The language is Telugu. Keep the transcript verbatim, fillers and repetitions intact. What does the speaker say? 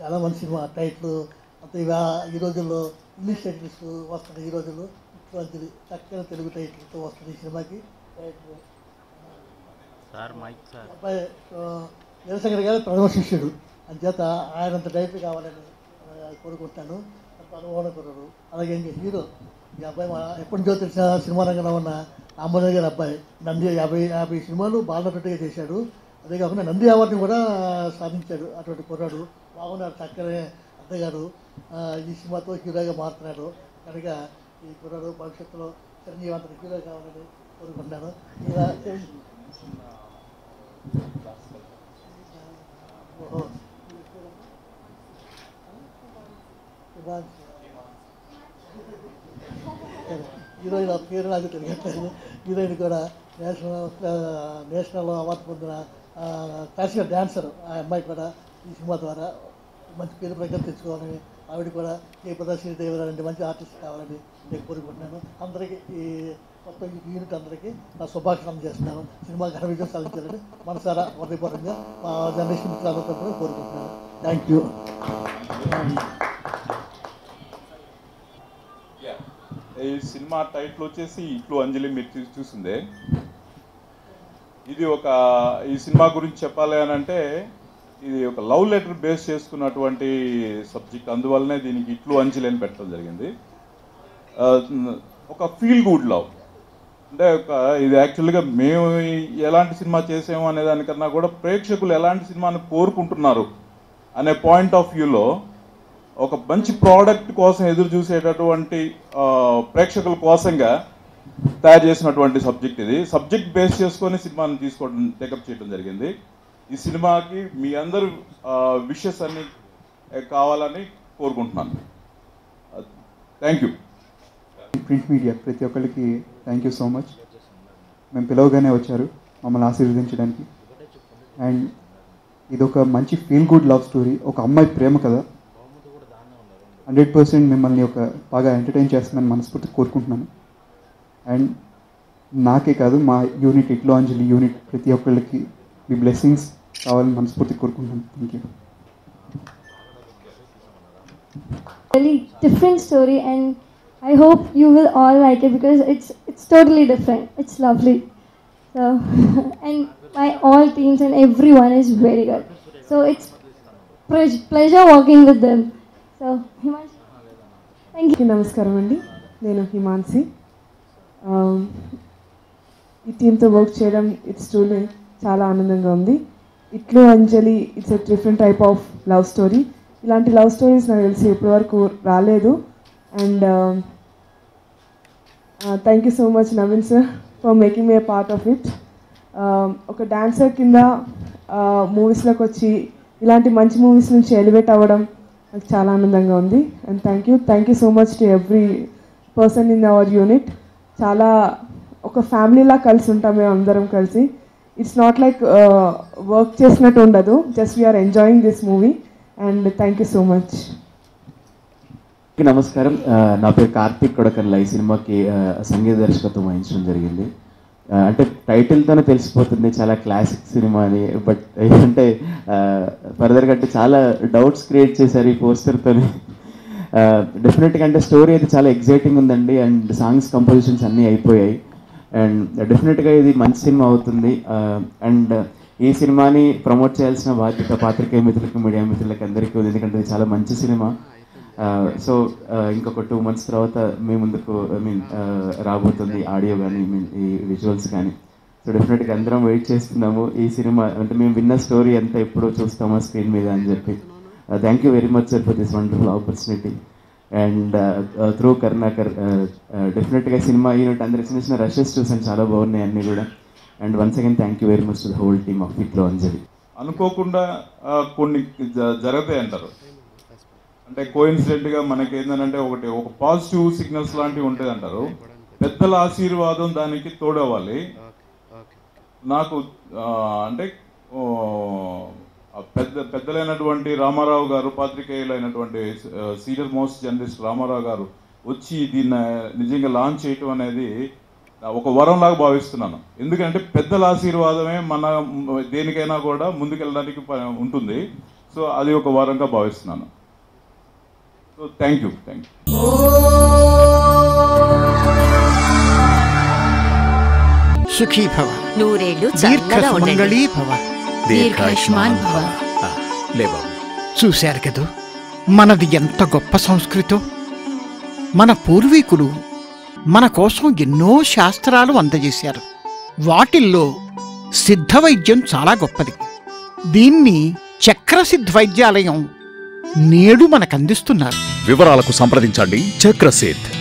చాలా మంచి మా టైట్లు అంత ఇవా ఈ రోజుల్లో ఇంగ్లీష్ టైటిల్స్ వస్తుంది. ఈ రోజుల్లో ఇట్లాంటి చక్కని తెలుగు టైటిల్తో వస్తుంది ఈ సినిమాకి. నిరసంగర్ గారు ప్రథమ శిష్యుడు, అంచేత ఆయనంత టైట్లు కావాలని కోరుకుంటాను. అనుభవం కుర్రాడు. అలాగే ఇంకా హీరో ఈ అబ్బాయి మన ఎప్పటి నుంచో తెలిసిన సినిమా రంగంలో ఉన్న రామోజీ గారి అబ్బాయి నంది. యాభై యాభై సినిమాలు బాలనటుడిగా చేశాడు. అదే కాకుండా నంది అవార్డుని కూడా సాధించాడు. అటువంటి కుర్రాడు బాగున్నాడు, చక్కనే అత్తగారు ఈ సినిమాతో హీరోగా మారుతున్నాడు. కనుక ఈ కుర్రాడు భవిష్యత్తులో చిరంజీవి అంతటి హీరో కావాలని కోరుకుంటున్నాను. ఇలా హీరోయిన్ పేరు నాకు తెలియట్లేదు. హీరోయిన్ కూడా నేషనల్ నేషనల్ అవార్డు పొందిన క్లాసికల్ డాన్సర్ ఆ అమ్మాయి కూడా ఈ సినిమా ద్వారా మంచి పేరు ప్రకారం తెచ్చుకోవాలని, ఆవిడ కూడా ఏ ప్రదర్శన దేవరాలంటే మంచి ఆర్టిస్ట్ కావాలని నేను కోరుకుంటున్నాను. అందరికీ ఈ మొత్తం యూనిట్ అందరికీ నా శుభాకాంక్షలు చేస్తున్నాను. సినిమా ఘన విజయం సాధించాలని మనసారా హృదయపూర్వకంగా మా జర్నలిస్ట్ మిత్రులందరూ కోరుకుంటున్నాను. Thank you. ఈ సినిమా టైటిల్ వచ్చేసి ఇట్లు అంజలి. మీరు చూసిందే ఇది. ఒక ఈ సినిమా గురించి చెప్పాలి అని అంటే ఇది ఒక లవ్ లెటర్ బేస్ చేసుకున్నటువంటి సబ్జెక్ట్. అందువల్లనే దీనికి ఇట్లు అంజలి అని పెట్టడం జరిగింది. ఒక ఫీల్ గుడ్ లవ్ అంటే ఒక ఇది యాక్చువల్గా మేము ఎలాంటి సినిమా చేసాము అనే దానికన్నా కూడా ప్రేక్షకులు ఎలాంటి సినిమాని కోరుకుంటున్నారు అనే పాయింట్ ఆఫ్ వ్యూలో ఒక మంచి ప్రోడక్ట్ కోసం ఎదురు చూసేటటువంటి ప్రేక్షకుల కోసంగా తయారు చేసినటువంటి సబ్జెక్ట్ ఇది. సబ్జెక్ట్ బేస్ చేసుకొని సినిమాని తీసుకోవడం టేకప్ చేయడం జరిగింది. ఈ సినిమాకి మీ అందరూ విషెస్ అన్ని కావాలని కోరుకుంటున్నాను. Thank you. ప్రింట్ మీడియా ప్రతి ఒక్కరికి థ్యాంక్ యూ సో మచ్. మేము పిలవగానే వచ్చారు మమ్మల్ని ఆశీర్వదించడానికి. అండ్ ఇది ఒక మంచి ఫీల్ గుడ్ లవ్ స్టోరీ, ఒక అమ్మాయి ప్రేమ కదా. హండ్రెడ్ పర్సెంట్ మిమ్మల్ని ఒక బాగా ఎంటర్టైన్ చేస్తుందని మనస్ఫూర్తి కోరుకుంటున్నాను. అండ్ నాకే కాదు, మా యూనిట్ ఇట్లో అంజలి యూనిట్ ప్రతి ఒక్కళ్ళకి మీ బ్లెస్సింగ్స్ కావాలని మనస్ఫూర్తి కోరుకుంటున్నాను. Thank you. Really different story and I hope you will all like it because it's it's totally different. It's lovely. So and my all teams and every one is very good. So it's pleasure working with them. So Himanshi, thank you. నమస్కారం అండి, నేను హిమాన్సి. ఈ టీంతో వర్క్ చేయడం ఇట్స్ ట్రూలీ చాలా ఆనందంగా ఉంది. ఇట్లు Anjali it's a different type of love story. ఇలాంటి లవ్ స్టోరీస్ నాకు తెలిసి ఇప్పటివరకు రాలేదు. And thank you so much Naveen sir for making me a part of it. ఒక డాన్సర్ కింద మూవీస్లోకి వచ్చి ఇలాంటి మంచి మూవీస్ నుంచి ఎలివేట్ అవ్వడం నాకు చాలా ఆనందంగా ఉంది. And thank you thank you so much to every person in our unit. చాలా ఒక ఫ్యామిలీలా కలిసి ఉంటాం మేము అందరం కలిసి. ఇట్స్ నాట్ లైక్ వర్క్ చేసినట్టు ఉండదు, just we are enjoying this movie. And thank you so much. నమస్కారం, నా పేరు కార్తీక్ కొడకల్లా. ఈ సినిమాకి సంగీత దర్శకత్వం వహించడం జరిగింది. అంటే టైటిల్తోనే తెలిసిపోతుంది చాలా క్లాసిక్ సినిమా అని. బట్ ఏంటంటే ఫర్దర్గా అంటే చాలా డౌట్స్ క్రియేట్ చేశారు ఈ పోస్టర్తోనే. డెఫినెట్గా అంటే స్టోరీ అయితే చాలా ఎగ్జైటింగ్ ఉందండి. అండ్ సాంగ్స్ కంపోజిషన్స్ అన్నీ అయిపోయాయి. అండ్ డెఫినెట్గా ఇది మంచి సినిమా అవుతుంది. అండ్ ఈ సినిమాని ప్రమోట్ చేయాల్సిన బాధ్యత పాత్రికేయ మిత్రులకు, మీడియా మిత్రులకు అందరికీ ఉంది. ఎందుకంటే ఇది చాలా మంచి సినిమా. సో ఇంకొక టూ మంత్స్ తర్వాత మీ ముందుకు ఐ మీన్ రాబోతుంది ఆడియో కానీ ఈ విజువల్స్ కానీ. సో డెఫినెట్గా అందరం వెయిట్ చేస్తున్నాము ఈ సినిమా. అంటే మేము విన్న స్టోరీ అంతా ఎప్పుడో చూస్తామా స్క్రీన్ మీద అని చెప్పి. Thank you very much sir for this wonderful opportunity. And uh, uh, through Karnakar, uh, uh, definitely cinema unit and the recognition rushes to some chala bavne and Niguda. And once again, thank you very much to the whole team of Itlu Anjali. Anukokunda konni jarate antaru. అంటే కోఇన్సిడెంట్గా మనకి ఏంటంటే ఒకటి ఒక పాజిటివ్ సిగ్నల్స్ లాంటివి ఉంటాయి అంటారు. పెద్దల ఆశీర్వాదం దానికి తోడవ్వాలి. నాకు అంటే పెద్ద పెద్దలైనటువంటి రామారావు గారు, పాత్రికేయులైనటువంటి senior most journalist Ramarao garu వచ్చి దీన్ని నిజంగా లాంచ్ చేయటం అనేది ఒక వరంలాగా భావిస్తున్నాను. ఎందుకంటే పెద్దల ఆశీర్వాదమే మన దేనికైనా కూడా ముందుకెళ్ళడానికి ఉంటుంది. సో అది ఒక వరంగా భావిస్తున్నాను. So thank you, thank you. Sukhi Bhava, Nooreelu Challada Undandi, Mangali Bhava, Dirghashman Bhava. Leva. Chusaru kada, manadi enta goppa sanskrito. Mana పూర్వీకులు మన కోసం ఎన్నో శాస్త్రాలు అందజేశారు. వాటిల్లో సిద్ధ వైద్యం చాలా గొప్పది. దీన్ని చక్ర సిద్ధ వైద్యాలయం నేడు మనకు అందిస్తున్నారు. వివరాలకు సంప్రదించండి చక్రసేత్.